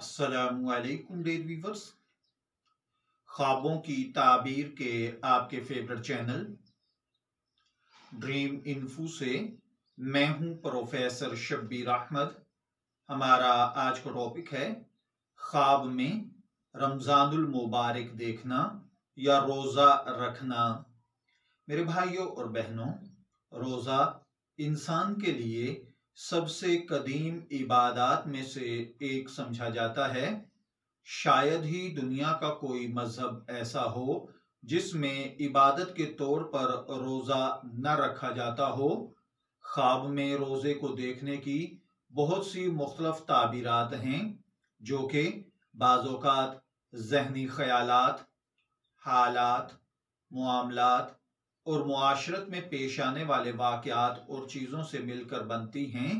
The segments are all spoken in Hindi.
अस्सलामुअलैकुम डियर व्यूअर्स, ख्वाबों की ताबीर के आपके फेवरेट चैनल ड्रीम इन्फो से मैं हूं प्रोफेसर शब्बीर अहमद। हमारा आज का टॉपिक है ख्वाब में रमज़ानुल मुबारक देखना या रोज़ा रखना। मेरे भाइयों और बहनों, रोज़ा इंसान के लिए सबसे कदीम इबादात में से एक समझा जाता है। शायद ही दुनिया का कोई मजहब ऐसा हो जिसमें इबादत के तौर पर रोज़ा न रखा जाता हो। ख्वाब में रोज़े को देखने की बहुत सी मुख्तलफ ताबीरात हैं जो कि बाज़ोकात ज़हनी ख्यालात, हालात, मुआमलात और मुआशरत में पेश आने वाले वाक़यात और चीज़ों से मिलकर बनती हैं।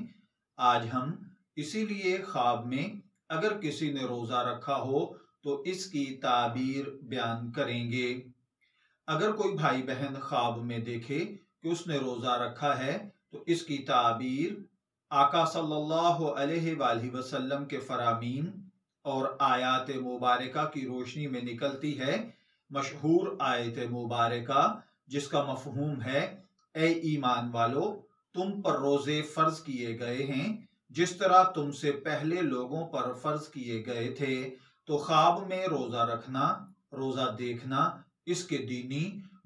आज हम इसीलिए ख्वाब में अगर किसी ने रोज़ा रखा हो तो इसकी ताबीर बयान करेंगे। अगर कोई भाई बहन ख्वाब में देखे कि उसने रोज़ा रखा है तो इसकी ताबीर आका सल्लल्लाहु अलैहि वसल्लम के फरामीन और आयत मुबारका की रोशनी में निकलती है। मशहूर आयत मुबारका जिसका मफहूम है, ए ईमान वालो, तुम पर रोज़े फ़र्ज किए गए हैं जिस तरह तुमसे पहले लोगों पर फ़र्ज किए गए थे। तो ख्वाब में रोज़ा रखना, रोज़ा देखना इसके दीनी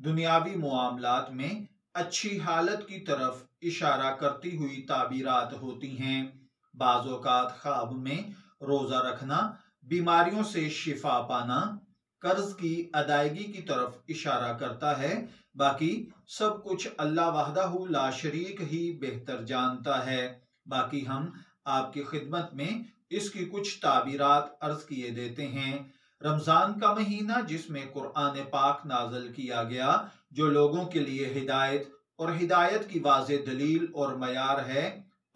दुनियावी मुआमलात में अच्छी हालत की तरफ इशारा करती हुई ताबीरात होती हैं। बाज़ औक़ात ख्वाब में रोज़ा रखना बीमारियों से शिफा पाना, कर्ज की अदायगी की तरफ इशारा करता है। बाकी सब कुछ अल्लाह वहदहू ला शरीक ही बेहतर जानता है। बाकी हम आपकी खिदमत में इसकी कुछ ताबीरात अर्ज किए देते हैं। रमज़ान का महीना जिसमें कुरान पाक नाजल किया गया, जो लोगों के लिए हिदायत और हिदायत की वाज़े दलील और मयार है।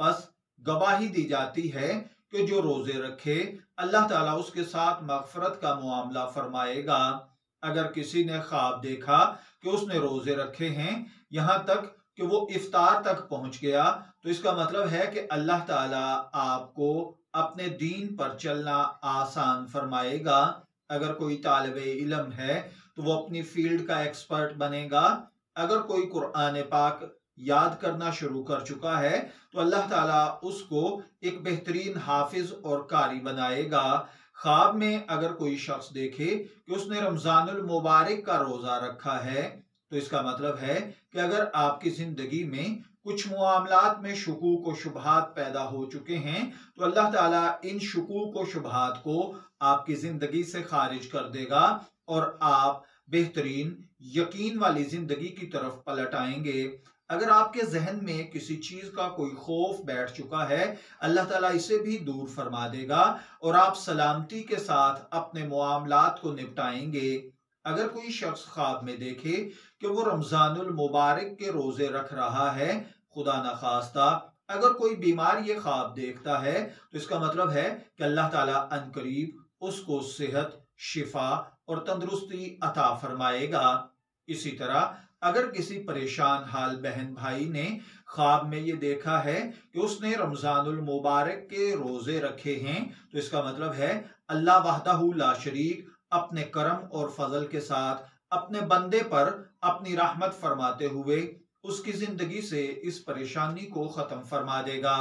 बस गवाही दी जाती है कि जो रोज़े रखे अल्लाह ताला उसके साथ मगफरत का मुआमला फरमाएगा। अगर किसी ने ख्वाब देखा कि उसने रोज़े रखे हैं यहाँ तक कि वो इफ्तार तक पहुँच गया तो इसका मतलब है कि अल्लाह ताला आपको अपने दीन पर चलना आसान फरमाएगा। अगर कोई तालिबे इल्म है तो वो अपनी फील्ड का एक्सपर्ट बनेगा। अगर कोई कुरान पाक याद करना शुरू कर चुका है तो अल्लाह ताला उसको एक बेहतरीन हाफिज और कारी बनाएगा। ख्वाब में अगर कोई शख्स देखे कि उसने रमज़ानुल मुबारक का रोज़ा रखा है तो इसका मतलब है कि अगर आपकी ज़िंदगी में कुछ मुआमलात में शकूक व शुबहात पैदा हो चुके हैं तो अल्लाह ताला इन शकूक व शुबहात को आपकी ज़िंदगी से खारिज कर देगा और आप बेहतरीन यकीन वाली ज़िंदगी की तरफ पलट आएंगे। अगर आपके जहन में किसी चीज़ का कोई खौफ बैठ चुका है अल्लाह ताला इसे भी दूर फरमा देगा और आप सलामती के साथ अपने मुआमलात को निपटाएंगे। अगर कोई शख्स ख्वाब में देखे कि वो रमज़ानुल मुबारक के रोज़े रख रहा है, खुदा ना खास्ता अगर कोई बीमार ये ख्वाब देखता है तो इसका मतलब है कि अल्लाह ताला अनकरीब उसको सेहत, शिफा और तंदरुस्ती अता फरमाएगा। इसी तरह अगर किसी परेशान हाल बहन भाई ने ख्वाब में ये देखा है कि उसने रमज़ानुल मुबारक के रोज़े रखे हैं तो इसका मतलब है अल्लाह वहदहू ला शरीक अपने करम और फजल के साथ अपने बंदे पर अपनी रहमत फरमाते हुए उसकी ज़िंदगी से इस परेशानी को ख़त्म फरमा देगा।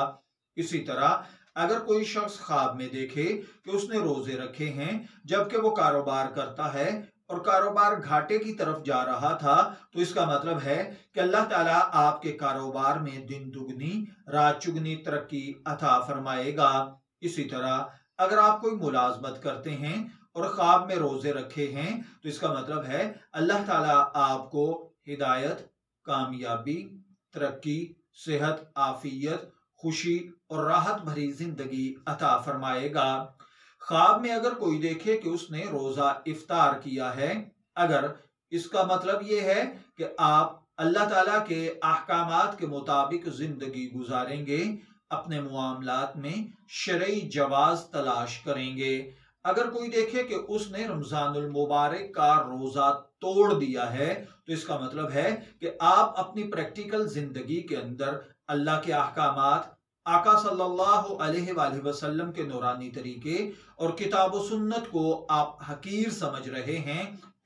इसी तरह अगर कोई शख्स ख्वाब में देखे कि उसने रोज़े रखे हैं जबकि वो कारोबार करता है और कारोबार घाटे की तरफ जा रहा था तो इसका मतलब है कि अल्लाह ताला आपके कारोबार में दिन दुगनी रात चुगनी तरक्की अता फरमाएगा। इसी तरह अगर आप कोई मुलाजमत करते हैं और ख्वाब में रोज़े रखे हैं तो इसका मतलब है अल्लाह ताला आपको हिदायत, कामयाबी, तरक्की, सेहत, आफियत, खुशी और राहत भरी जिंदगी अता फरमाएगा। ख्वाब में अगर कोई देखे कि उसने रोज़ा इफ्तार किया है, अगर इसका मतलब ये है कि आप अल्लाह ताला के अहकामात के मुताबिक ज़िंदगी गुजारेंगे, अपने मुआमलात में शरई जवाज़ तलाश करेंगे। अगर कोई देखे कि उसने रमज़ानुल मुबारक का रोज़ा तोड़ दिया है तो इसका मतलब है कि आप अपनी प्रैक्टिकल ज़िंदगी के अंदर अल्लाह के अहकामात, आका सल्लल्लाहु अलैहि वसल्लम के नूरानी तरीके और किताब व सुन्नत को आप हकीर समझ रहे हैं,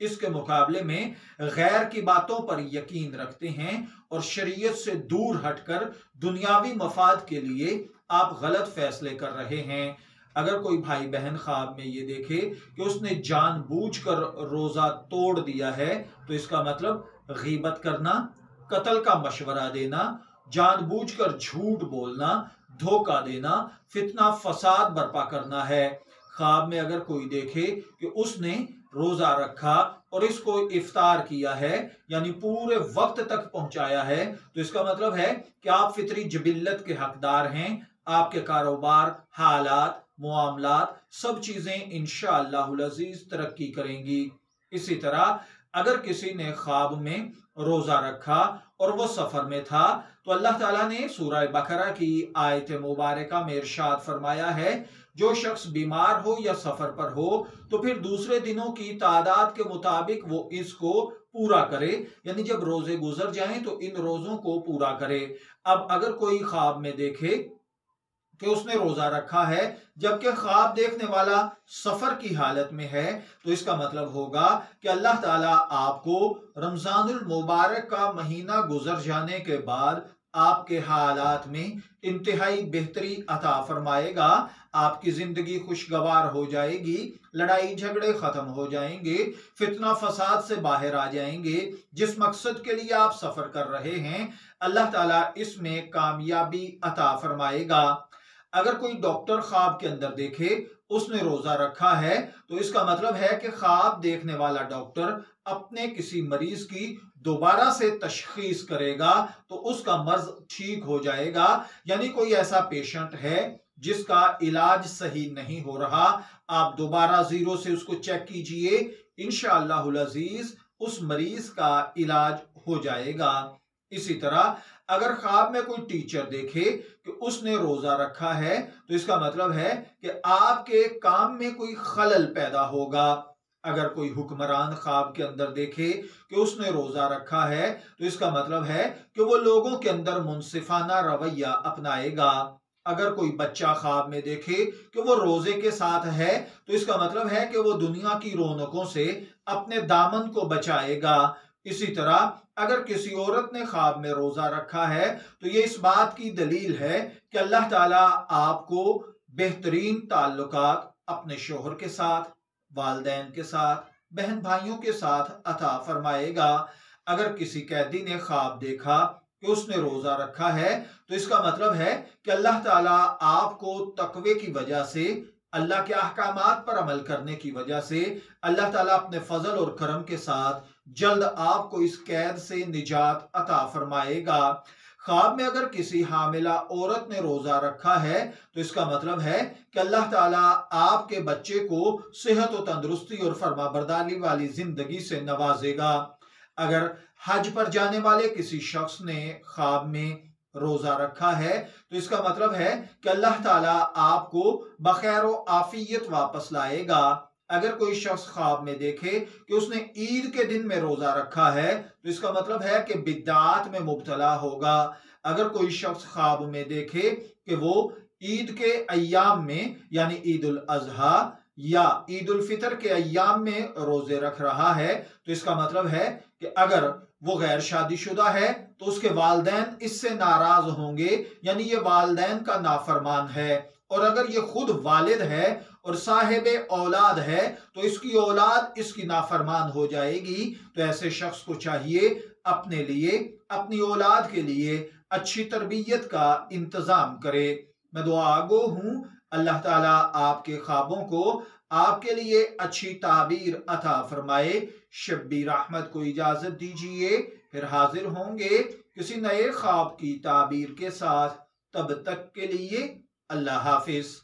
इसके मुकाबले में गैर की बातों पर यकीन रखते हैं और शरीयत से दूर हटकर दुनियावी मफाद के लिए आप गलत फैसले कर रहे हैं। अगर कोई भाई बहन ख्वाब में ये देखे कि उसने जानबूझकर रोज़ा तोड़ दिया है तो इसका मतलब गीबत करना, कत्ल का मशवरा देना, जानबूझकर झूठ बोलना, धोखा देना, फितना फसाद बर्पा करना है। ख्वाब में अगर कोई देखे कि उसने रोज़ा रखा और इसको इफ्तार किया है यानी पूरे वक्त तक पहुंचाया है तो इसका मतलब है कि आप फितरी जबिल्लत के हकदार हैं। आपके कारोबार, हालात, मुआमलात सब चीज़ें इंशाअल्लाहुल अज़ीज़ तरक्की करेंगी। इसी तरह अगर किसी ने ख्वाब में रोज़ा रखा और वो सफ़र में था तो अल्लाह ताला ने सूरह बकरा की आयत मुबारका में इरशाद फरमाया है, जो शख्स बीमार हो या सफ़र पर हो तो फिर दूसरे दिनों की तादाद के मुताबिक वो इसको पूरा करे, यानी जब रोज़े गुजर जाएं तो इन रोज़ों को पूरा करे। अब अगर कोई ख्वाब में देखे कि उसने रोज़ा रखा है जबकि ख्वाब देखने वाला सफ़र की हालत में है तो इसका मतलब होगा कि अल्लाह ताला आपको रमज़ानुल मुबारक का महीना गुजर जाने के बाद आपके हालात में इंतहाई बेहतरी अता फरमाएगा। आपकी ज़िंदगी खुशगवार हो जाएगी, लड़ाई झगड़े ख़त्म हो जाएंगे, फितना फसाद से बाहर आ जाएंगे। जिस मकसद के लिए आप सफ़र कर रहे हैं अल्लाह ताला इसमें कामयाबी अता फरमाएगा। अगर कोई डॉक्टर ख्वाब के अंदर देखे उसने रोज़ा रखा है तो इसका मतलब है कि ख्वाब देखने वाला डॉक्टर अपने किसी मरीज की दोबारा से तशखीस करेगा तो उसका मर्ज ठीक हो जाएगा। यानी कोई ऐसा पेशेंट है जिसका इलाज सही नहीं हो रहा, आप दोबारा ज़ीरो से उसको चेक कीजिए, इंशाअल्लाहुल अज़ीज़ उस मरीज का इलाज हो जाएगा। इसी तरह अगर ख्वाब में कोई टीचर देखे कि उसने रोज़ा रखा है तो इसका मतलब है कि आपके काम में कोई खलल पैदा होगा। अगर कोई हुक्मरान ख्वाब के अंदर देखे कि उसने रोज़ा रखा है तो इसका मतलब है कि वो लोगों के अंदर मुनसिफाना रवैया अपनाएगा। अगर कोई बच्चा ख्वाब में देखे कि वो रोज़े के साथ है तो इसका मतलब है कि वो दुनिया की रौनकों से अपने दामन को बचाएगा। इसी तरह अगर किसी औरत ने ख्वाब में रोज़ा रखा है तो ये इस बात की दलील है कि अल्लाह ताला आपको बेहतरीन ताल्लुकात अपने शोहर के साथ, वालदैन के साथ, बहन भाइयों के साथ अता फरमाएगा। अगर किसी कैदी ने ख्वाब देखा कि उसने रोज़ा रखा है तो इसका मतलब है कि अल्लाह ताला आपको तकवे की वजह से, अल्लाह के अहकामात पर अमल करने की वजह से अल्लाह ताला अपने फजल और करम के साथ जल्द आपको इस कैद से निजात अता फरमाएगा। ख्वाब में अगर किसी हामिला औरत ने रोज़ा रखा है तो इसका मतलब है कि अल्लाह ताला आपके बच्चे को सेहत और तंदुरुस्ती और फरमाबरदारी वाली ज़िंदगी से नवाजेगा। अगर हज पर जाने वाले किसी शख्स ने ख्वाब में रोज़ा रखा है तो इसका मतलब है कि अल्लाह ताला आपको बखैर व आफियत वापस लाएगा। अगर कोई शख्स ख्वाब में देखे कि उसने ईद के दिन में रोज़ा रखा है तो इसका मतलब है कि बिदात में मुब्तला होगा। अगर कोई शख्स ख्वाब में देखे कि वो ईद के अय्याम में यानी ईद उल अजहा या ईद उल फितर के अय्याम में रोज़े रख रहा है तो इसका मतलब है कि अगर वो गैर शादीशुदा है तो उसके वालदैन इससे नाराज़ होंगे, यानी ये वालदैन का नाफरमान है। और अगर ये खुद वालिद है और साहिब औलाद है तो इसकी औलाद इसकी नाफरमान हो जाएगी। तो ऐसे शख्स को चाहिए अपने लिए, अपनी औलाद के लिए अच्छी तरबियत का इंतज़ाम करे। मैं दुआ गो हूँ अल्लाह ताला आपके ख्वाबों को आपके लिए अच्छी ताबीर अता फरमाए। शब्बीर अहमद को इजाज़त दीजिए, फिर हाजिर होंगे किसी नए ख्वाब की ताबीर के साथ। तब तक के लिए अल्लाह हाफिज़।